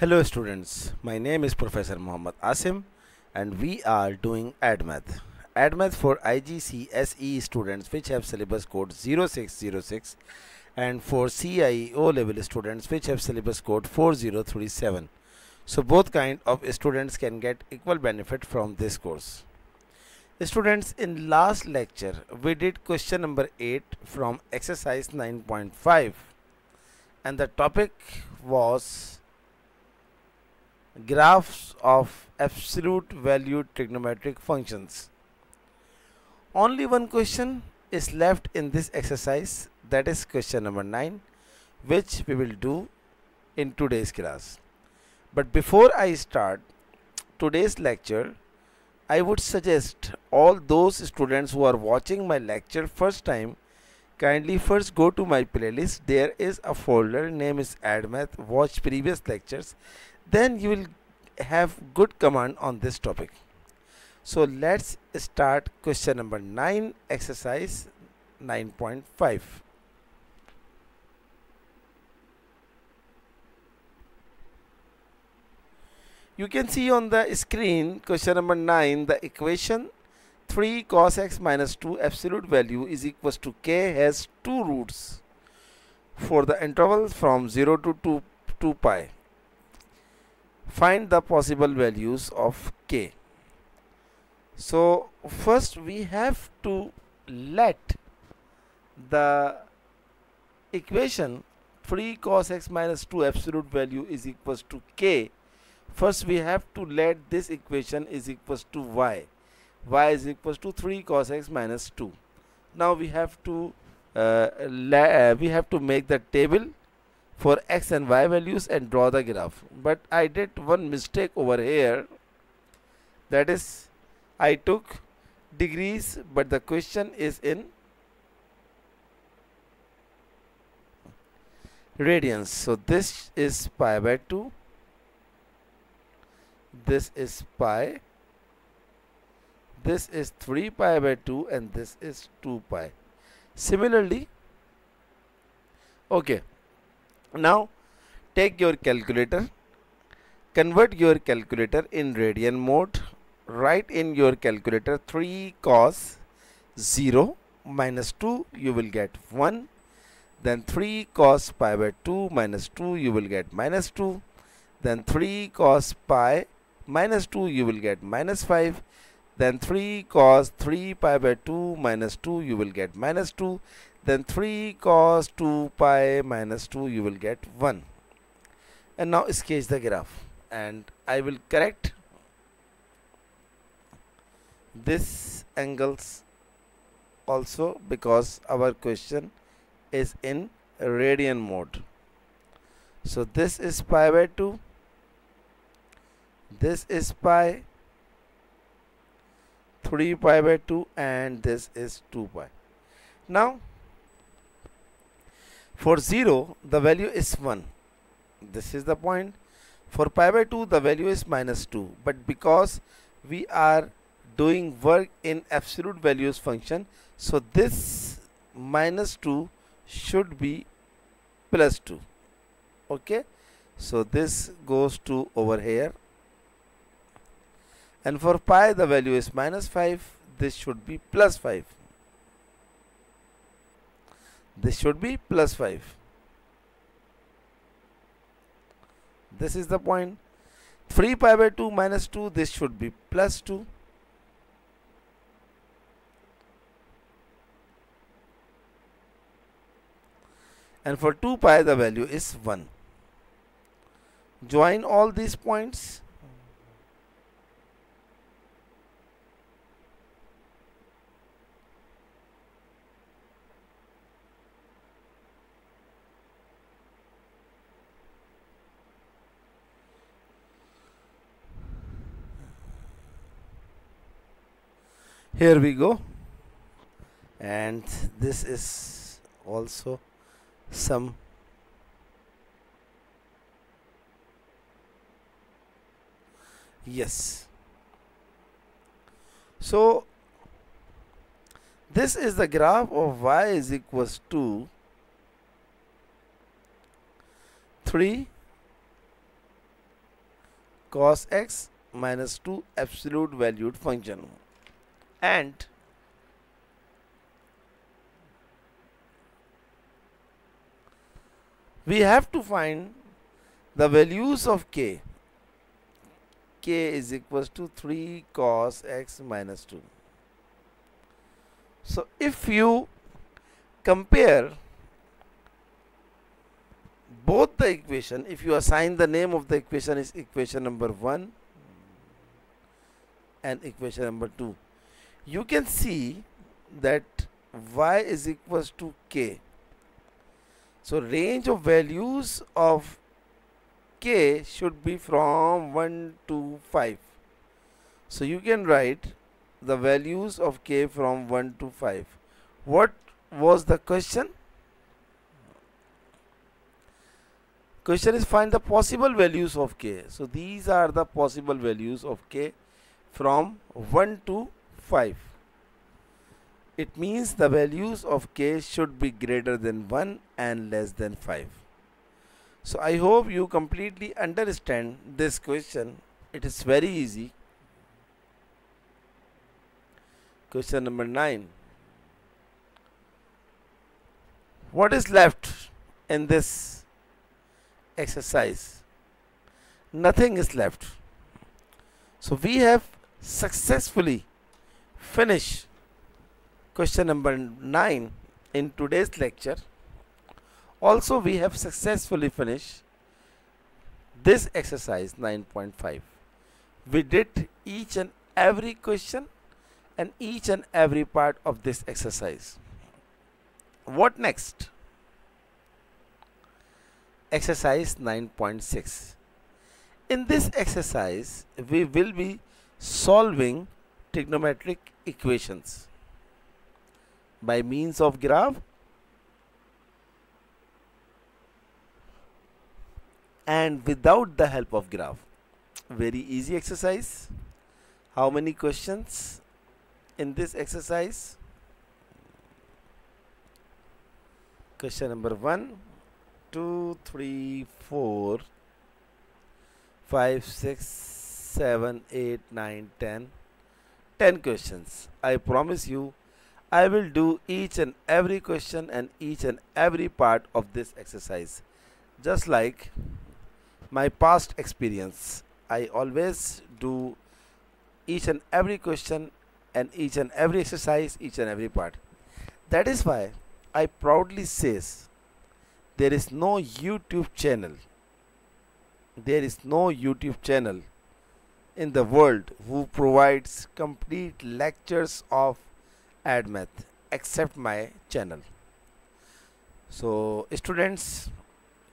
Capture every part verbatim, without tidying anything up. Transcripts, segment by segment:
Hello students, my name is Professor Muhammad Asim and we are doing AdMath. AdMath for I G C S E students which have syllabus code zero six zero six and for C I E O-level students which have syllabus code four zero three seven. So both kind of students can get equal benefit from this course. Students, in last lecture we did question number eight from exercise nine point five and the topic was graphs of absolute value trigonometric functions. Only one question is left in this exercise, that is question number nine, which we will do in today's class. But before I start today's lecture, I would suggest all those students who are watching my lecture first time, kindly first go to my playlist. There is a folder, name is AdMath, watch previous lectures. Then you will have good command on this topic. So let's start question number nine, exercise nine point five. You can see on the screen question number nine, the equation three cos x minus two absolute value is equals to k has two roots for the interval from zero to two, two pi. Find the possible values of k. So first we have to let the equation three cos x minus two absolute value is equals to k. First we have to let this equation is equals to y. y is equals to three cos x minus two. Now we have to uh, uh, we have to make the table for x and y values and draw the graph. But I did one mistake over here, that is I took degrees but the question is in radians. So this is pi by two, this is pi, this is three pi by two and this is two pi. Similarly, okay, now take your calculator, convert your calculator in radian mode, write in your calculator three cos zero minus two, you will get one, then three cos pi by two minus two, you will get minus two, then three cos pi minus two, you will get minus five, then three cos three pi by two minus two, you will get minus two, then three cos two pi minus two, you will get one. And now sketch the graph and I will correct this angles also because our question is in radian mode. So this is pi by two, this is pi, three pi by two and this is two pi. Now for zero the value is one, this is the point. For pi by two the value is minus two, but because we are doing work in absolute values function, so this minus two should be plus two. Okay, so this goes to over here, and for pi the value is minus five, this should be plus five, this should be plus five. This is the point. three pi by two minus two, this should be plus two. And for two pi the value is one. Join all these points. Here we go, and this is also sum. Yes, so this is the graph of y is equals to three cos x minus two absolute valued function, and we have to find the values of k. K is equals to three cos x minus two. So if you compare both the equation, if you assign the name of the equation is equation number one and equation number two, you can see that y is equals to k. So range of values of k should be from one to five. So you can write the values of k from one to five. What was the question? Question is find the possible values of k. So these are the possible values of k from one to five. It means the values of k should be greater than one and less than five. So I hope you completely understand this question. It is very easy. Question number nine. What is left in this exercise? Nothing is left. So we have successfully finished question number nine in today's lecture. Also, we have successfully finished this exercise nine point five. We did each and every question and each and every part of this exercise. What next? Exercise nine point six. In this exercise, we will be solving trigonometric equations by means of graph and without the help of graph. Very easy exercise. How many questions in this exercise? Question number one, two, three, four, five, six, seven, eight, nine, ten. ten questions. I promise you, I will do each and every question and each and every part of this exercise. Just like my past experience, I always do each and every question and each and every exercise, each and every part. That is why I proudly says there is no YouTube channel. There is no YouTube channel in the world who provides complete lectures of AdMath except my channel. So students,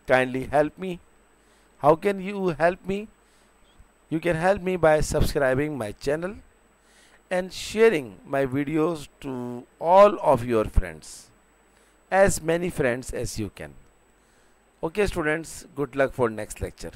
kindly help me. How can you help me? You can help me by subscribing my channel and sharing my videos to all of your friends, as many friends as you can. Okay students, good luck for next lecture.